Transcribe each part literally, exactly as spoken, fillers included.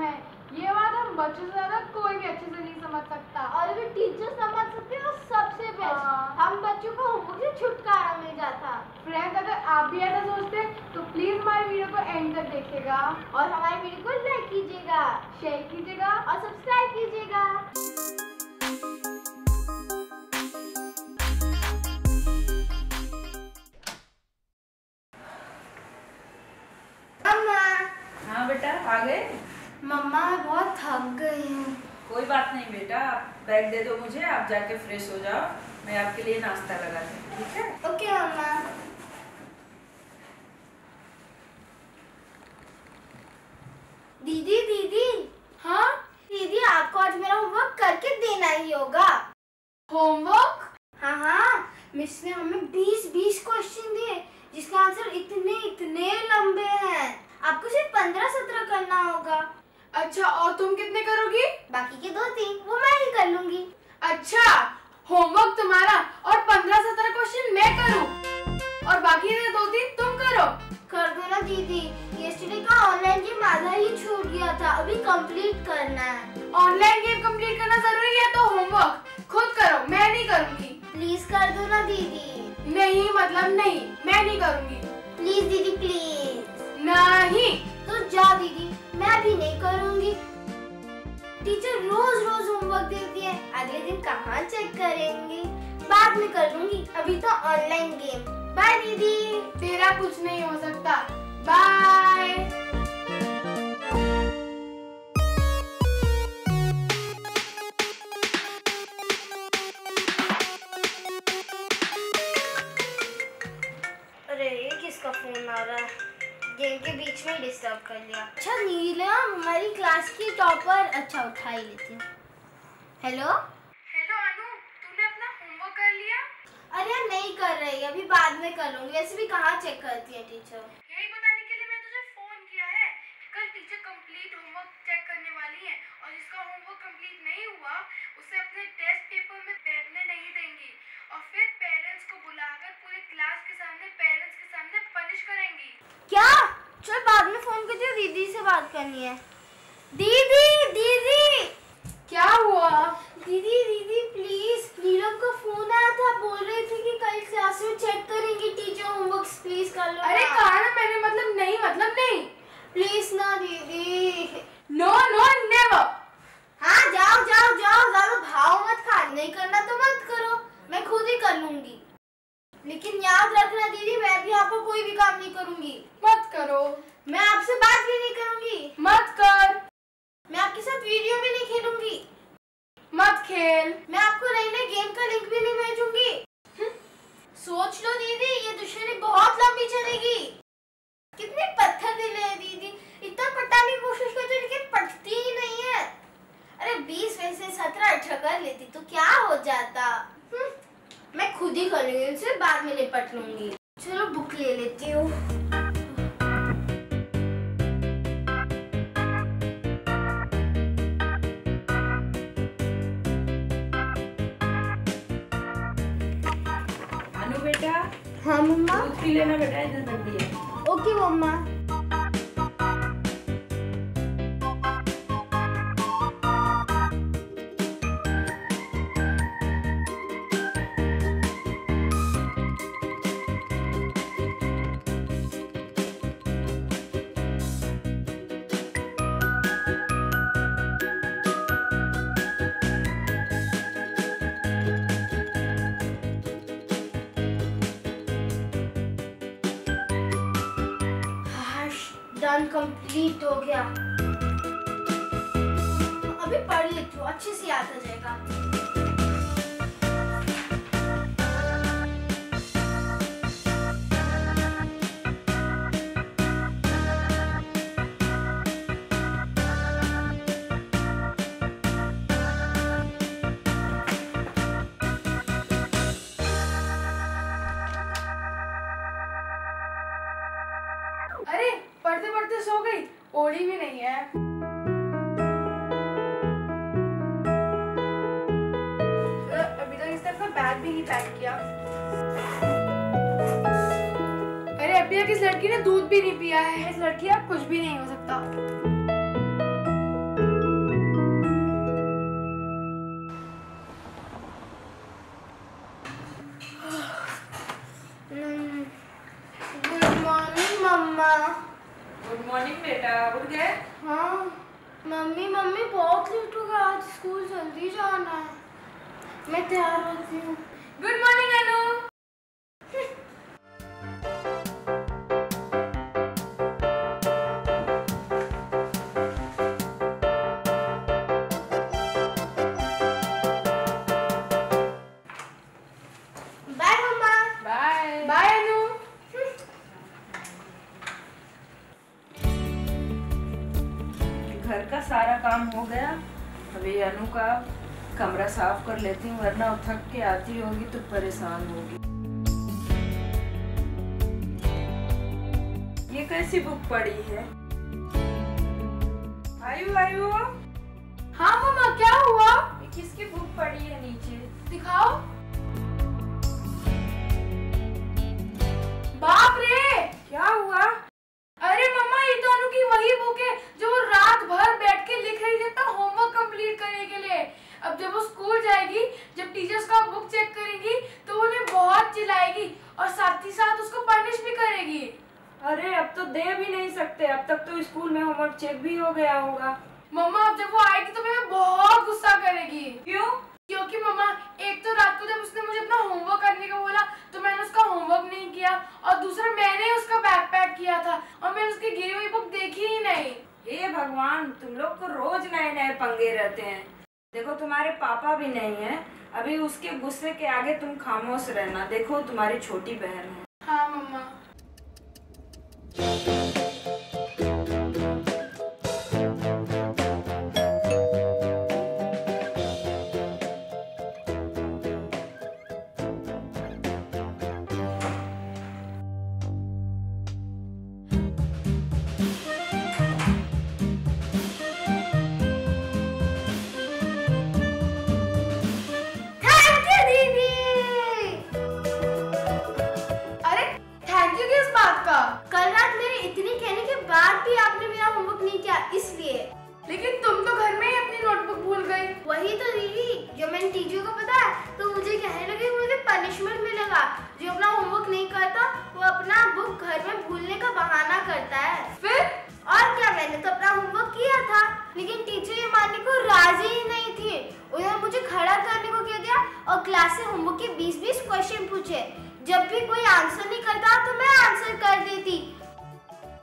है, ये बात हम बच्चों से ज्यादा कोई भी अच्छे से नहीं समझ सकता और अगर टीचर समझ सकते हैं सबसे बेस्ट। हम बच्चों को होमवर्क से छुटकारा मिल जाता। फ्रेंड्स, अगर आप भी ऐसा सोचते हैं तो प्लीज हमारे वीडियो को एंड तक देखिएगा और हमारे वीडियो को लाइक कीजिएगा, शेयर कीजिएगा और सब्सक्राइब कीजिएगा। बेटा आ गए? मम्मा मैं बहुत थक गई हूँ। कोई बात नहीं बेटा, आप बैग दे दो मुझे, आप जाके फ्रेश हो जाओ, मैं आपके लिए नाश्ता लगाती हूँ, ठीक है? ओके मम्मा। दीदी दीदी। हाँ दीदी, आपको आज मेरा होमवर्क करके देना ही होगा। होमवर्क? हाँ हाँ, मिस ने हमें बीस बीस क्वेश्चन दिए जिसके आंसर इतने इतने लंबे हैं, आपको सिर्फ पंद्रह सत्रह करना होगा। अच्छा, और तुम कितने करोगी? बाकी के दो तीन वो मैं ही कर लूंगी। अच्छा, होमवर्क तुम्हारा और पंद्रह सत्रह क्वेश्चन मैं करूं और बाकी के दो तीन तुम करो। कर दो ना दीदी, यस्टरडे का ऑनलाइन गेम आधा ही छूट गया था, अभी कंप्लीट करना है। ऑनलाइन गेम कंप्लीट करना जरूरी है तो होमवर्क खुद करो, मैं नहीं करूँगी। प्लीज कर दो ना दीदी। नहीं मतलब नहीं, मैं नहीं करूँगी। प्लीज दीदी प्लीज। नहीं तो जा दीदी, मैं भी नहीं करूँगी। टीचर रोज रोज होमवर्क देती है, अगले दिन कहाँ चेक करेंगे। बाद में कर लूँगी, अभी तो ऑनलाइन गेम। बाय दीदी। तेरा कुछ नहीं हो सकता, बाय। अरे ये किसका फोन आ रहा है? गेम के बीच में डिस्टर्ब कर लिया। अच्छा नीला हमारी क्लास की टॉपर, अच्छा उठा ही लेती हूँ। हेलो हेलो अनु, तूने अपना होमवर्क कर लिया? अरे नहीं कर रही, अभी बाद में कर लूँगी, वैसे भी कहाँ चेक करती है टीचर। यही बताने के लिए मैं तुझे फोन किया है। कल टीचर कंप्लीट होमवर्क चेक करने वाली है और जिसका होमवर्क कंप्लीट नहीं हुआ उसे अपने टेस्ट पेपर में बैठने नहीं देंगी और फिर पेरेंट्स को बुलाकर पूरे क्लास के सामने पेरेंट्स के सामने पनिश करेंगी। क्या? चल बाद में फोन कर दियो, दीदी से बात करनी है। दीदी दीदी। क्या हुआ? दीदी दीदी प्लीज, नीलम का फोन आया था, बोल रही थी कि कल क्लास में चेक करेंगी टीचर होमवर्क, प्लीज कर लो। अरे कहा ना मैंने मतलब नहीं मतलब नहीं, प्लीज ना दीदी। No no never. हाँ जाओ जाओ जाओ, ज्यादा भाव मत खा, नहीं करना तो मत करो, मैं खुद ही कर लूंगी। लेकिन याद रखना दीदी, मैं भी आपको कोई भी काम नहीं करूंगी। मत करो। मैं आपसे बात भी नहीं करूंगी। मत कर। मैं आपके साथ वीडियो भी नहीं खेलूंगी। मत खेल। मैं आपको नई नई गेम का लिंक भी नहीं भेजूंगी। सोच लो दीदी, ये दुश्मनी बहुत लंबी चलेगी। कितने पत्थर दिले हैं दीदी, इतना पटाने की कोशिश करती हूं लेकिन पटती ही नहीं है। अरे बीस में से सत्रह अच्छा कर लेती तो क्या हो जाता। मैं खुद ही कर लूंगी, उनसे बाद में निपट लूंगी। चलो बुक ले लेती हूँ। अनु बेटा। हाँ मम्मा। दूध पी लेना बेटा, इधर रख दिया। ओके मम्मा। कंप्लीट हो गया, अभी पढ़ लेती हूँ, अच्छे से याद हो जाएगा। अरे पढ़ते पढ़ते सो गई, ओढ़ी भी नहीं है। अभी तक इसने अपना बैग भी नहीं पैक किया। अरे अभी तक इस लड़की ने दूध भी नहीं पिया है। इस लड़की अब कुछ भी नहीं हो सकता। मम्मा। गुड मॉर्निंग बेटा, उठ गए? हाँ मम्मी। मम्मी बहुत लेट हो गया, आज स्कूल जल्दी जाना है, मैं तैयार होती हूँ। Good morning Anu. घर का सारा काम हो गया, अभी अनु का कमरा साफ कर लेती हूँ, वरना थक के आती होगी तो परेशान होगी। ये कैसी बुक पड़ी है? आयु आयु। हाँ मम्मा, क्या हुआ? ये किसकी बुक पड़ी है नीचे? दिखाओ। बाप रे, क्या हुआ? अरे मम्मा, ये तो अनु की वही बुक है जो वो रात भर बैठ के लिख रही थी अपना होमवर्क कंप्लीट करने के लिए। अब जब वो स्कूल जाएगी, जब टीचर्स का बुक चेक करेगी तो उन्हें बहुत चिल्लाएगी और साथ ही साथ उसको पनिश भी करेगी। अरे अब तो दे भी नहीं सकते, अब तक तो स्कूल में होमवर्क चेक भी हो गया होगा। मम्मा अब जब वो आएगी तो मैं बहुत गुस्सा करेगी। क्यों? क्योंकि मम्मा एक तो रात को जब उसने मुझे अपना होमवर्क करने का बोला तो मैंने उसका होमवर्क नहीं किया, और दूसरा मैंने उसका बैकपैक किया था और मैंने उसकी गिरी हुई बुक देखी ही नहीं। हे भगवान, तुम लोग को रोज नए नए पंगे रहते हैं। देखो तुम्हारे पापा भी नहीं है, अभी उसके गुस्से के आगे तुम खामोश रहना। देखो तुम्हारी छोटी बहन है। हाँ मम्मा। लेकिन तुम तो घर में ही अपनी नोटबुक भूल गई। वही तो दीदी, जब मैंने टीचर को बताया तो मुझे कहने लगे मुझे पनिशमेंट मिलेगा, जो अपना होमवर्क नहीं करता वो अपना बुक घर में भूलने का बहाना करता है। फिर और क्या, मैंने तो अपना होमवर्क किया था, लेकिन टीचर ये मानने को राजी ही नहीं थी। उन्होंने मुझे खड़ा करने को कह दिया और क्लास से होमवर्क के बीस बीस क्वेश्चन पूछे। जब भी कोई आंसर नहीं करता तो मैं आंसर कर देती।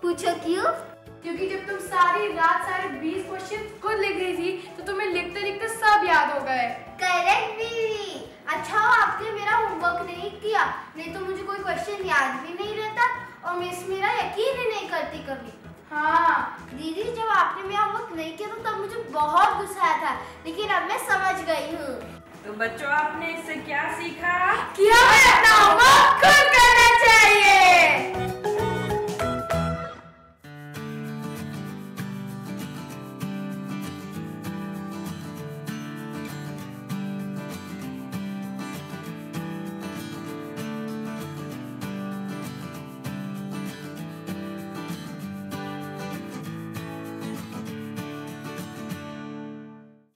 पूछो क्यों? क्योंकि जब तुम सारी रात सारे बीस क्वेश्चन खुद लिख रही थी तो तुम्हें लिखते लिखते सब याद हो गए। करेक्ट दीदी। अच्छा हो आपने मेरा होमवर्क नहीं किया, नहीं तो मुझे कोई क्वेश्चन याद भी नहीं रहता और मिस मेरा यकीन ही नहीं करती कभी। हाँ दीदी, जब आपने मेरा होमवर्क नहीं किया तो तब मुझे बहुत गुस्सा आया था, लेकिन अब मैं समझ गई हूँ। तो बच्चों, आपने इससे क्या सीखा?